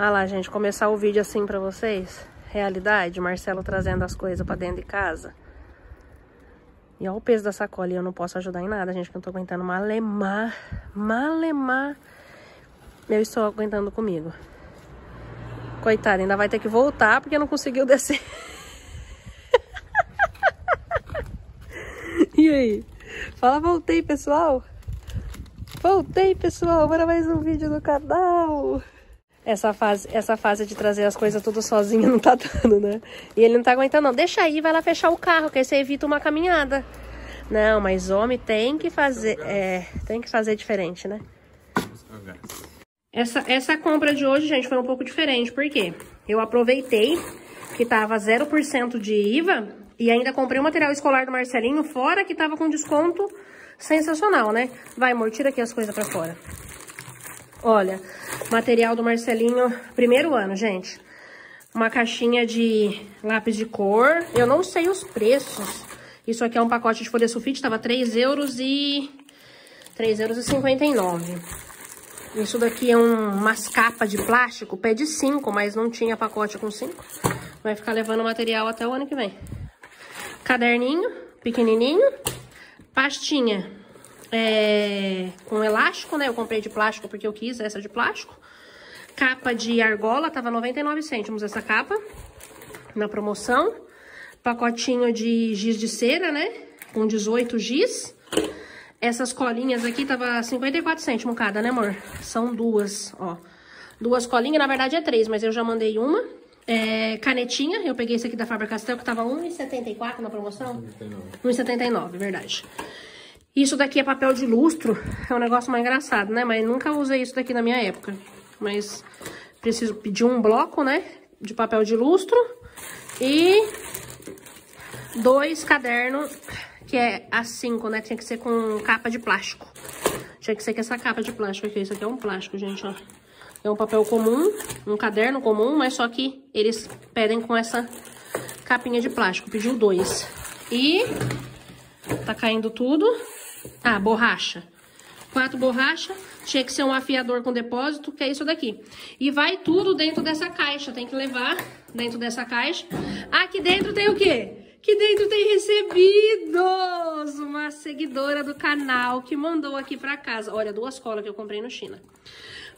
Olha lá, gente, começar o vídeo assim pra vocês. Realidade, Marcelo trazendo as coisas pra dentro de casa. E olha o peso da sacola, e eu não posso ajudar em nada, gente, que eu não tô aguentando malemar. Eu estou aguentando comigo. Coitado, ainda vai ter que voltar porque não conseguiu descer. E aí? Fala, voltei, pessoal. Voltei, pessoal, para mais um vídeo do canal. Essa fase de trazer as coisas tudo sozinho não tá dando, né? E ele não tá aguentando, não. Deixa aí, vai lá fechar o carro, que aí você evita uma caminhada. Não, mas homem tem que fazer... É, tem que fazer diferente, né? Essa compra de hoje, gente, foi um pouco diferente. Por quê? Eu aproveitei que tava 0% de IVA e ainda comprei o material escolar do Marcelinho, fora que tava com desconto sensacional, né? Vai, amor, tira aqui as coisas pra fora. Olha, material do Marcelinho, primeiro ano, gente. Uma caixinha de lápis de cor. Eu não sei os preços. Isso aqui é um pacote de folha sulfite, tava 3,59 €. Isso daqui é umas capas de plástico, pede 5, mas não tinha pacote com 5. Vai ficar levando material até o ano que vem. Caderninho, pequenininho. Pastinha com elástico, né? Eu comprei de plástico porque eu quis essa de plástico. Capa de argola, tava 99 cêntimos essa capa, na promoção. Pacotinho de giz de cera, né? Com 18 giz. Essas colinhas aqui tava 54 cêntimos cada, né, amor? São duas, ó. Duas colinhas, na verdade é 3, mas eu já mandei uma. Canetinha, eu peguei esse aqui da Faber-Castell, que tava 1,74 na promoção. 1,79, verdade. Isso daqui é papel de lustro. É um negócio mais engraçado, né? Mas nunca usei isso daqui na minha época. Mas preciso pedir um bloco, né? De papel de lustro. E 2 cadernos... Que é A5, né? Tinha que ser com capa de plástico. Tinha que ser com essa capa de plástico aqui. Isso aqui é um plástico, gente, ó. É um papel comum, um caderno comum, mas só que eles pedem com essa capinha de plástico. Pediu 2. E tá caindo tudo. Ah, borracha. 4 borrachas. Tinha que ser um afiador com depósito, que é isso daqui. E vai tudo dentro dessa caixa. Tem que levar dentro dessa caixa. Aqui dentro tem o quê? Que dentro tem recebidos! Uma seguidora do canal que mandou aqui pra casa. Olha, 2 colas que eu comprei no China.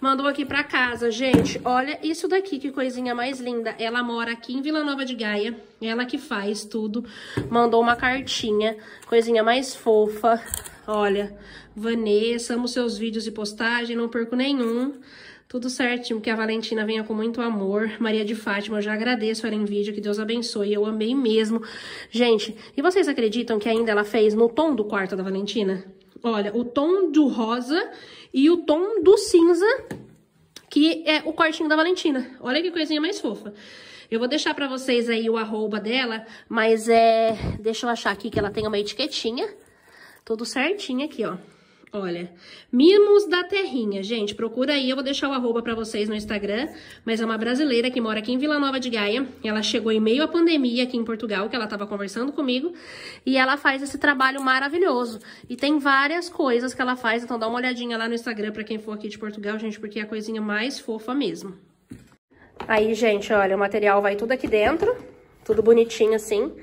Mandou aqui pra casa, gente. Olha isso daqui, que coisinha mais linda. Ela mora aqui em Vila Nova de Gaia. Ela que faz tudo. Mandou uma cartinha. Coisinha mais fofa. Olha, Vanessa, amo seus vídeos e postagem, não perco nenhum. Tudo certinho, que a Valentina venha com muito amor. Maria de Fátima, eu já agradeço ela em vídeo, que Deus abençoe, eu amei mesmo. Gente, e vocês acreditam que ainda ela fez no tom do quarto da Valentina? Olha, o tom do rosa e o tom do cinza, que é o quartinho da Valentina. Olha que coisinha mais fofa. Eu vou deixar pra vocês aí o arroba dela, mas deixa eu achar aqui que ela tem uma etiquetinha. Tudo certinho aqui, ó. Olha, Mimos da Terrinha, gente, procura aí, eu vou deixar o arroba pra vocês no Instagram, mas é uma brasileira que mora aqui em Vila Nova de Gaia, ela chegou em meio à pandemia aqui em Portugal, que ela tava conversando comigo, e ela faz esse trabalho maravilhoso, e tem várias coisas que ela faz, então dá uma olhadinha lá no Instagram pra quem for aqui de Portugal, gente, porque é a coisinha mais fofa mesmo. Aí, gente, olha, o material vai tudo aqui dentro, tudo bonitinho assim.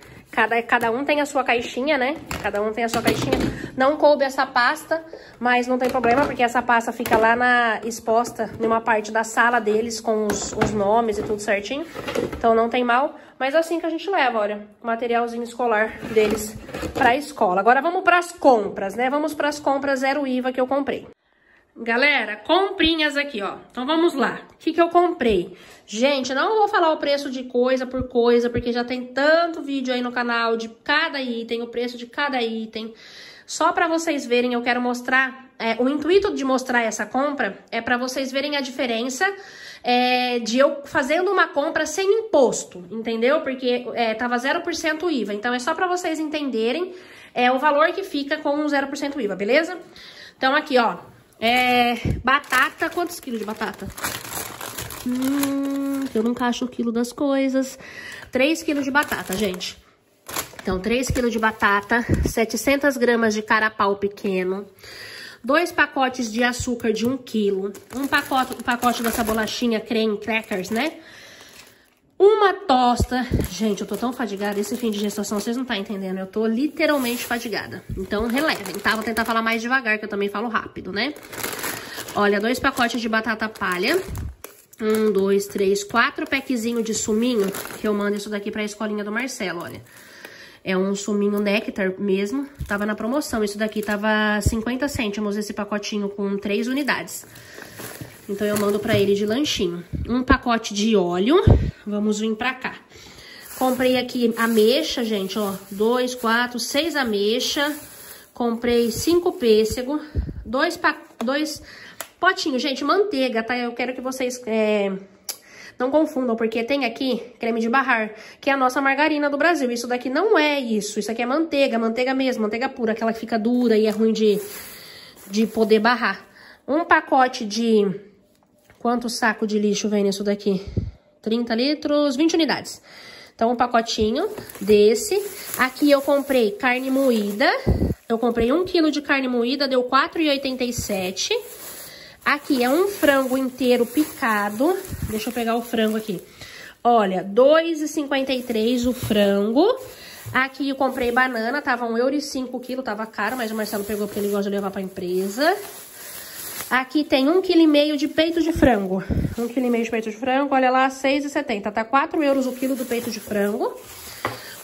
Cada um tem a sua caixinha, né? Cada um tem a sua caixinha. Não coube essa pasta, mas não tem problema, porque essa pasta fica lá exposta numa parte da sala deles, com os nomes e tudo certinho. Então não tem mal, mas é assim que a gente leva, olha, o materialzinho escolar deles pra escola. Agora vamos pras compras, né? Vamos pras compras zero IVA que eu comprei. Galera, comprinhas aqui, ó. Então vamos lá. O que eu comprei? Gente, não vou falar o preço de coisa por coisa, porque já tem tanto vídeo aí no canal de cada item, o preço de cada item. Só pra vocês verem, eu quero mostrar... o intuito de mostrar essa compra é pra vocês verem a diferença de eu fazendo uma compra sem imposto, entendeu? Porque tava 0% IVA. Então é só pra vocês entenderem o valor que fica com 0% IVA, beleza? Então aqui, ó. Batata, quantos quilos de batata? Eu nunca acho o quilo das coisas. 3 quilos de batata, gente. Então, 3 quilos de batata, 700 gramas de carapau pequeno, 2 pacotes de açúcar de 1 quilo, um pacote dessa bolachinha creme crackers, né? Uma tosta. Gente, eu tô tão fadigada. Esse fim de gestação, vocês não tá entendendo. Eu tô literalmente fadigada. Então, relevem, tá? Vou tentar falar mais devagar, que eu também falo rápido, né? Olha, 2 pacotes de batata palha. 1, 2, 3, 4 packzinho de suminho. Que eu mando isso daqui pra escolinha do Marcelo, olha. É um suminho néctar mesmo. Tava na promoção. Isso daqui tava 50 cêntimos, esse pacotinho com 3 unidades. Então, eu mando pra ele de lanchinho. Um pacote de óleo. Vamos vir pra cá. Comprei aqui ameixa, gente, ó. 2, 4, 6 ameixa. Comprei 5 pêssego. 2 potinhos, gente, manteiga, tá? Eu quero que vocês não confundam, porque tem aqui creme de barrar, que é a nossa margarina do Brasil. Isso daqui não é isso. Isso aqui é manteiga, manteiga mesmo, manteiga pura. Aquela que fica dura e é ruim de poder barrar. Um pacote de... Quanto saco de lixo vem nisso daqui? 30 litros, 20 unidades. Então, um pacotinho desse. Aqui eu comprei carne moída. Eu comprei 1 quilo de carne moída, deu R$4,87. Aqui é um frango inteiro picado. Deixa eu pegar o frango aqui. Olha, R$2,53 o frango. Aqui eu comprei banana, tava R$1,05 o quilo, tava caro, mas o Marcelo pegou porque ele gosta de levar pra empresa. Aqui tem 1,5 kg de peito de frango. 1,5 kg de peito de frango, olha lá, R$6,70. Tá €4 o quilo do peito de frango.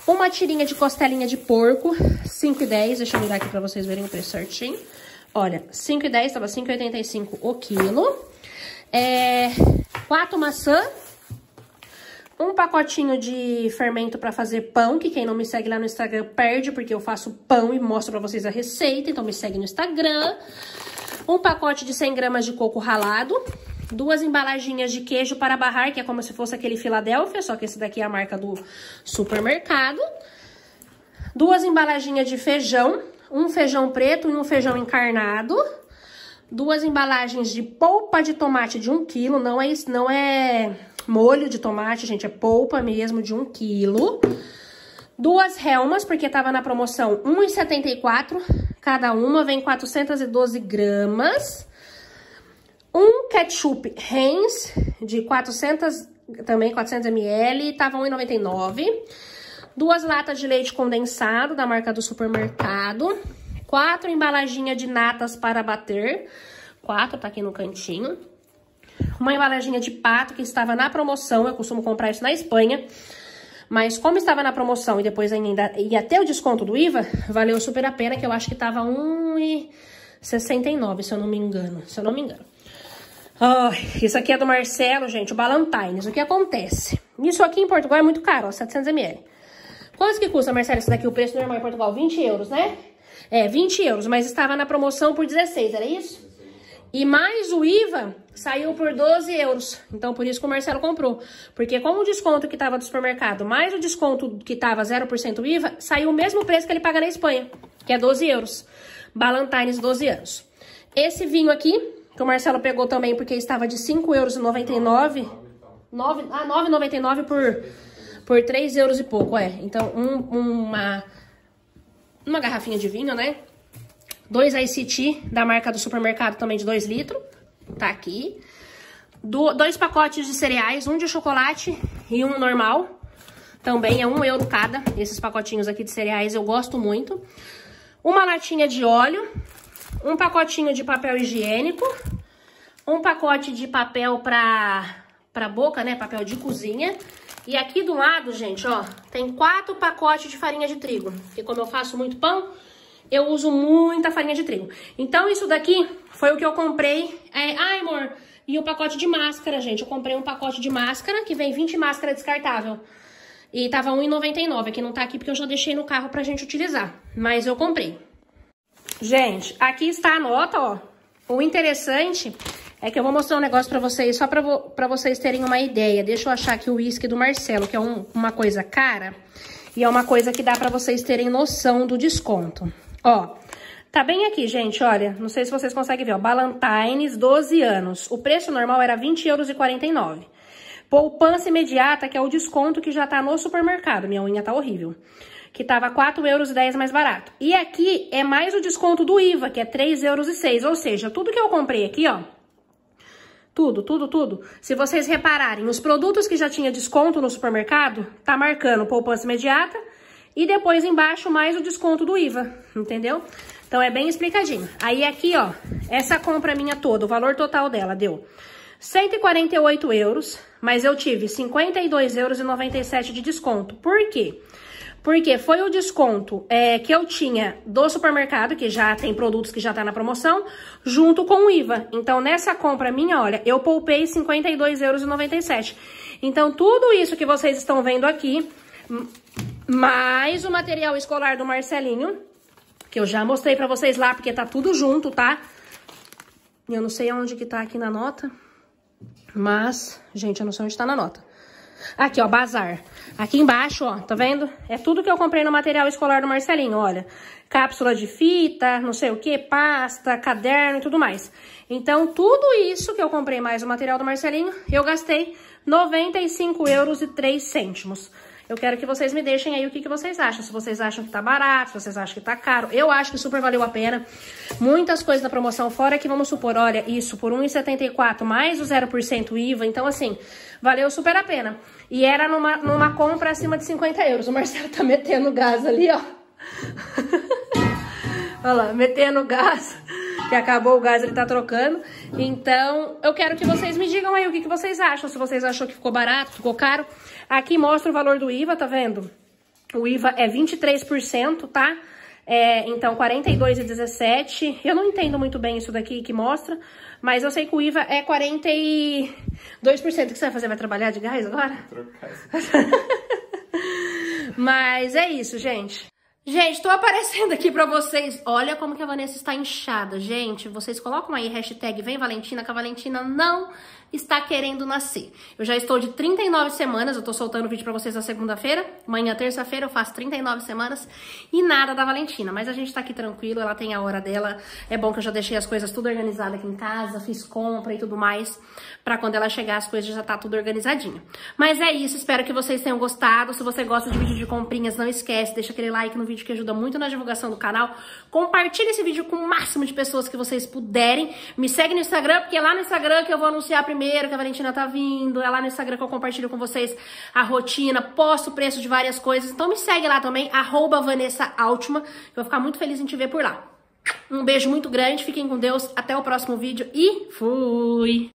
Uma tirinha de costelinha de porco, R$5,10. Deixa eu virar aqui pra vocês verem o preço certinho. Olha, R$5,10, tava R$5,85 o quilo. 4 maçã. Um pacotinho de fermento pra fazer pão, que quem não me segue lá no Instagram perde, porque eu faço pão e mostro pra vocês a receita. Então me segue no Instagram. Um pacote de 100 gramas de coco ralado. 2 embalaginhas de queijo para barrar, que é como se fosse aquele Philadelphia, só que esse daqui é a marca do supermercado. 2 embalaginhas de feijão, um feijão preto e um feijão encarnado. 2 embalagens de polpa de tomate de 1 quilo, não é, não é molho de tomate, gente, é polpa mesmo de 1 quilo. 2 relmas, porque tava na promoção R$1,74, cada uma vem 412 gramas. Um ketchup Heinz de 400 ml, tava R$1,99. 2 latas de leite condensado da marca do supermercado. 4 embalaginhas de natas para bater, 4 tá aqui no cantinho. Uma embalaginha de pato que estava na promoção, eu costumo comprar isso na Espanha. Mas como estava na promoção e depois ainda ia até o desconto do IVA, valeu super a pena, que eu acho que estava R$1,69, se eu não me engano. Se eu não me engano. Oh, isso aqui é do Marcelo, gente, o Ballantine's. O que acontece? Isso aqui em Portugal é muito caro, ó, 700 ml. Quanto que custa, Marcelo? Isso daqui, o preço normal em Portugal, €20, né? É, €20, mas estava na promoção por 16, era isso? E mais o IVA saiu por €12. Então, por isso que o Marcelo comprou. Porque com o desconto que tava do supermercado, mais o desconto que tava 0% IVA, saiu o mesmo preço que ele paga na Espanha, que é €12. Ballantine's, 12 anos. Esse vinho aqui, que o Marcelo pegou também, porque estava de €5,99. €9,99 por €3 e pouco, é. Então, uma garrafinha de vinho, né? 2 Ice Tea, da marca do supermercado também, de 2 litros. Tá aqui. 2 pacotes de cereais, um de chocolate e um normal. Também é €1 cada. Esses pacotinhos aqui de cereais eu gosto muito. Uma latinha de óleo. Um pacotinho de papel higiênico. Um pacote de papel pra boca, né? Papel de cozinha. E aqui do lado, gente, ó, tem 4 pacotes de farinha de trigo. Porque como eu faço muito pão... Eu uso muita farinha de trigo. Então, isso daqui foi o que eu comprei. Ai, amor, e o pacote de máscara, gente. Eu comprei um pacote de máscara, que vem 20 máscaras descartável. E tava R$1,99. Aqui não tá aqui porque eu já deixei no carro pra gente utilizar. Mas eu comprei. Gente, aqui está a nota, ó. O interessante é que eu vou mostrar um negócio pra vocês, só pra vocês terem uma ideia. Deixa eu achar aqui o uísque do Marcelo, que é uma coisa cara. E é uma coisa que dá pra vocês terem noção do desconto. Ó, tá bem aqui, gente, olha, não sei se vocês conseguem ver, ó, Ballantine's, 12 anos. O preço normal era €20,49. Poupança imediata, que é o desconto que já tá no supermercado. Minha unha tá horrível. que tava €4,10 mais barato. E aqui é mais o desconto do IVA, que é €3,06. Ou seja, tudo que eu comprei aqui, ó, tudo. Se vocês repararem, os produtos que já tinha desconto no supermercado, tá marcando poupança imediata e depois embaixo mais o desconto do IVA, entendeu? Então é bem explicadinho. Aí aqui, ó, essa compra minha toda, o valor total dela deu €148, mas eu tive €52,97 de desconto. Por quê? Porque foi o desconto que eu tinha do supermercado, que já tem produtos que já tá na promoção, junto com o IVA. Então, nessa compra minha, olha, eu poupei €52,97. Então, tudo isso que vocês estão vendo aqui, mais o material escolar do Marcelinho, que eu já mostrei pra vocês lá, porque tá tudo junto, tá? Eu não sei onde que tá aqui na nota, mas, gente, eu não sei onde tá na nota. Aqui, ó, bazar. Aqui embaixo, ó, tá vendo? É tudo que eu comprei no material escolar do Marcelinho, olha. Cápsula de fita, não sei o que, pasta, caderno e tudo mais. Então, tudo isso que eu comprei mais o material do Marcelinho, eu gastei €95,03. Eu quero que vocês me deixem aí o que vocês acham. Se vocês acham que tá barato, se vocês acham que tá caro. Eu acho que super valeu a pena. Muitas coisas na promoção, fora que vamos supor, olha, isso por R$1,74 mais o 0% IVA. Então, assim, valeu super a pena. E era numa compra acima de €50. O Marcelo tá metendo gás ali, ó. Olha lá, metendo gás. Que acabou o gás, ele tá trocando. Então, eu quero que vocês me digam aí o que vocês acham. Se vocês achou que ficou barato, ficou caro. Aqui mostra o valor do IVA, tá vendo? O IVA é 23%, tá? Então, R$42,17. Eu não entendo muito bem isso daqui que mostra, mas eu sei que o IVA é 42%. O que você vai fazer? Vai trabalhar de gás agora? Trocar. Mas é isso, gente. Gente, tô aparecendo aqui pra vocês. Olha como que a Vanessa está inchada, gente. Vocês colocam aí hashtag Vem Valentina, que a Valentina não está querendo nascer. Eu já estou de 39 semanas, eu tô soltando o vídeo pra vocês na segunda-feira. Amanhã, terça-feira, eu faço 39 semanas e nada da Valentina. Mas a gente tá aqui tranquilo, ela tem a hora dela. É bom que eu já deixei as coisas tudo organizada aqui em casa, fiz compra e tudo mais, pra quando ela chegar as coisas já tá tudo organizadinho. Mas é isso, espero que vocês tenham gostado. Se você gosta de vídeo de comprinhas, não esquece, deixa aquele like no vídeo, que ajuda muito na divulgação do canal. Compartilhe esse vídeo com o máximo de pessoas que vocês puderem. Me segue no Instagram, porque é lá no Instagram que eu vou anunciar primeiro que a Valentina tá vindo. É lá no Instagram que eu compartilho com vocês a rotina, posto o preço de várias coisas. Então me segue lá também, @VanessaAltman. Eu vou ficar muito feliz em te ver por lá. Um beijo muito grande, fiquem com Deus, até o próximo vídeo e fui!